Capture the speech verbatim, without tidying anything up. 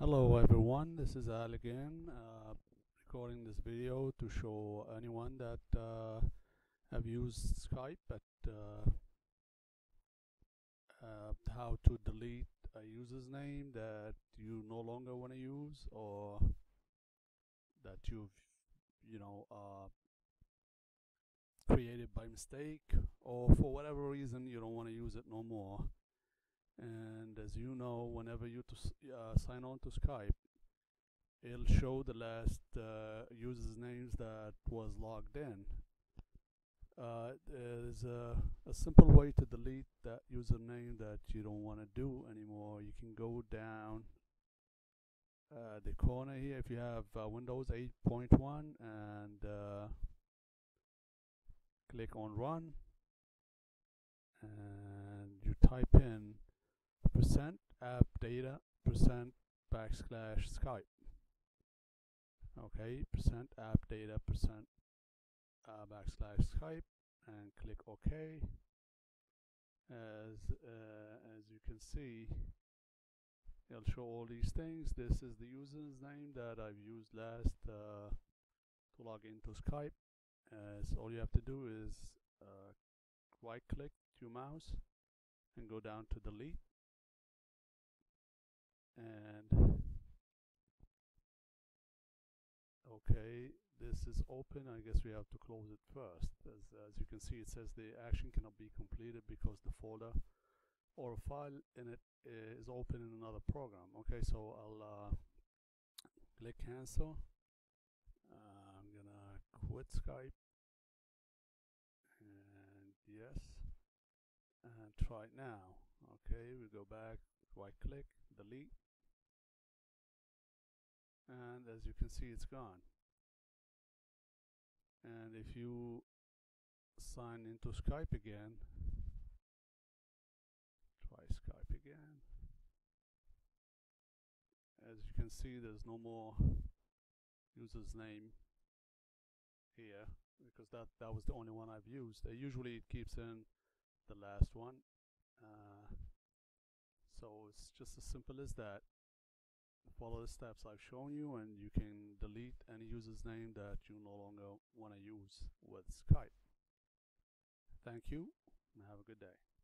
Hello everyone, this is Al again, uh, recording this video to show anyone that uh, have used Skype but uh, uh, how to delete a user's name that you no longer want to use, or that you've you know uh, created by mistake, or for whatever reason you don't want to use it no more. And as you know, whenever you to s uh, sign on to Skype, it'll show the last uh, users' names that was logged in. Uh, there's a, a simple way to delete that username that you don't want to do anymore. You can go down uh, the corner here if you have uh, Windows eight point one and uh, click on Run, and you type in percent app data percent backslash Skype. Okay, percent app data percent uh, backslash Skype, and click OK. As uh, as you can see, it'll show all these things. This is the user's name that I've used last uh, to log into Skype. Uh, so all you have to do is uh, right click your mouse and go down to delete. And okay, this is open. I guess we have to close it first. As, as you can see, it says the action cannot be completed because the folder or file in it uh, is open in another program. Okay, so I'll uh, click cancel. Uh, I'm gonna quit Skype and yes, and try it now. Okay, we go back, right click, delete. And as you can see, it's gone. And if you sign into Skype again, try Skype again. As you can see, there's no more user's name here because that that was the only one I've used. Uh, usually, it keeps in the last one. Uh, so it's just as simple as that. Follow the steps I've shown you and you can delete any user's name that you no longer want to use with Skype. Thank you and have a good day.